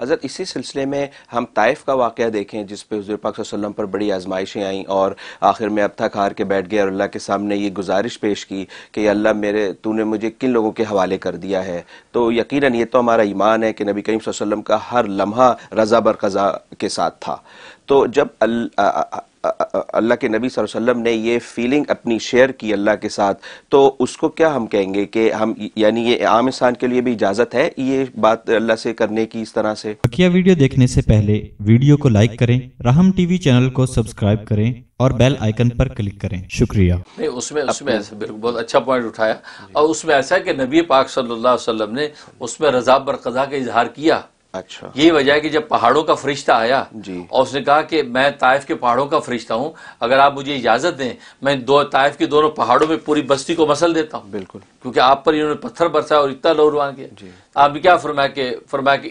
हज़रत इसी सिलसिले में हम ताइफ का वाक़या देखें जिस पर हुज़ूर पाक सल्लल्लाहु अलैहि वसल्लम पर बड़ी आजमाइशें आईं और आखिर में अब थक हार के बैठ गए और अल्लाह के सामने ये गुजारिश पेश की कि अल्लाह मेरे तूने मुझे किन लोगों के हवाले कर दिया है। तो यकीनन ये तो हमारा ईमान है कि नबी करीम सल्लल्लाहु अलैहि वसल्लम का हर लम्हा रज़ा बरक़ज़ा के साथ था। तो जब अल्लाह के नबी सल्लल्लाहु अलैहि वसल्लम ने ये फीलिंग अपनी शेयर की अल्लाह के साथ, तो उसको क्या हम कहेंगे कि हम यानी ये आम इंसान के लिए भी इजाज़त है ये बात अल्लाह से करने की इस तरह से? बकिया वीडियो देखने से पहले वीडियो को लाइक करें, राहम टीवी चैनल को सब्सक्राइब करें और बेल आइकन पर क्लिक करें। शुक्रिया। नहीं, उसमें ऐसा बहुत अच्छा पॉइंट उठाया और उसमें ऐसा कि नबी पाक सल्लल्लाहु अलैहि वसल्लम ने उसमें रज़ा बरक़ज़ा का इजहार किया। अच्छा, यही वजह है कि जब पहाड़ों का फरिश्ता आया और उसने कहा कि मैं ताइफ के पहाड़ों का फरिश्ता हूँ, अगर आप मुझे इजाज़त दें मैं दो ताइफ के दोनों पहाड़ों में पूरी बस्ती को मसल देता हूँ। बिल्कुल, क्योंकि आप पर इन्होंने पत्थर बरसाया और इतना लो रुआ किया। आपने क्या फरमाया कि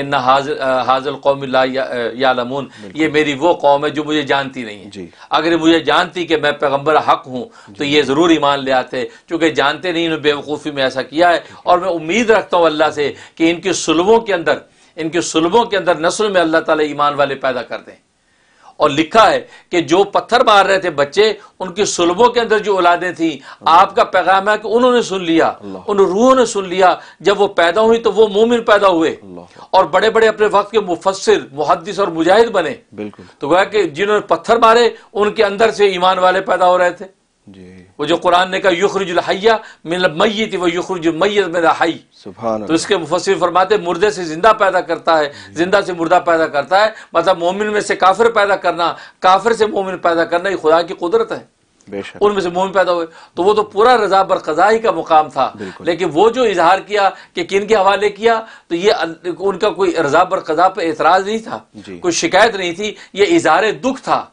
इन हाजल कौम ला यालमून, ये मेरी वो कौम है जो मुझे जानती नहीं है। अगर मुझे जानती कि मैं पैगम्बर हक हूँ तो ये ज़रूर ईमान ले आते, चूँकि जानते नहीं इन्होंने बेवकूफ़ी में ऐसा किया है। और मैं उम्मीद रखता हूँ अल्लाह से कि इनके सुलबों के अंदर नस्ल में अल्लाह ताला ईमान वाले पैदा कर दें। और लिखा है कि जो पत्थर मार रहे थे बच्चे, उनकी सुलबों के अंदर जो औलादें थीं, आपका पैगाम है कि उन्होंने सुन लिया, उन रूहों ने सुन लिया। जब वो पैदा हुई तो वो मोमिन पैदा हुए और बड़े बड़े अपने वक्त के मुफस्सिर, मुहद्दिस और मुजाहिद बने। बिल्कुल, तो गोया कि जिन्होंने पत्थर मारे उनके अंदर से ईमान वाले पैदा हो रहे थे। वो जो कुरान ने कहा युखरुजुल हय्य मिनल मय्यित व युखरुजुल मय्यित मिनल हय्य, सुभान अल्लाह। तो इसके मुफस्सिर फरमाते मुर्दे से जिंदा पैदा करता है, जिंदा से मुर्दा पैदा करता है। मतलब मोमिन में से काफिर पैदा करना, काफिर से मोमिन पैदा करना, ये खुदा की कुदरत है। उनमें से मोमिन पैदा हुए तो वो तो पूरा रज़ा बरक़ज़ा ही का मुकाम था। लेकिन वो जो इजहार किया कि किन के हवाले किया, तो ये उनका कोई रज़ा बरक़ज़ा पर एतराज़ नहीं था, कोई शिकायत नहीं थी। ये इजहार दुख था,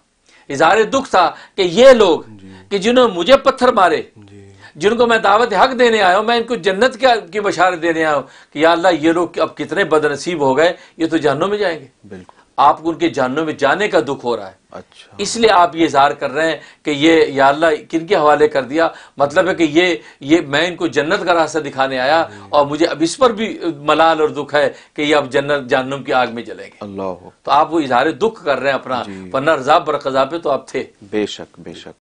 इजहार दुख था कि ये लोग कि जिन्होंने मुझे पत्थर मारे, जिनको मैं दावत हक देने आया हूँ, मैं इनको जन्नत की बशारत देने आया हूँ कि या अल्लाह ये लोग अब कितने बदनसीब हो गए, ये तो जहन्नुम में जाएंगे। बिल्कुल, आपको उनके जहन्नुम में जाने का दुख हो रहा है। अच्छा, इसलिए आप ये इजहार कर रहे हैं कि ये या अल्लाह किन के हवाले कर दिया। मतलब है कि ये मैं इनको जन्नत का रास्ता दिखाने आया और मुझे अब इस पर भी मलाल और दुख है कि ये अब जन्नत जहन्नुम की आग में जलेंगे। अल्लाह, तो आप वो इजहार दुख कर रहे हैं अपना, वरना रज़ा बरक़ज़ा पे तो आप थे। बेशक बेशक।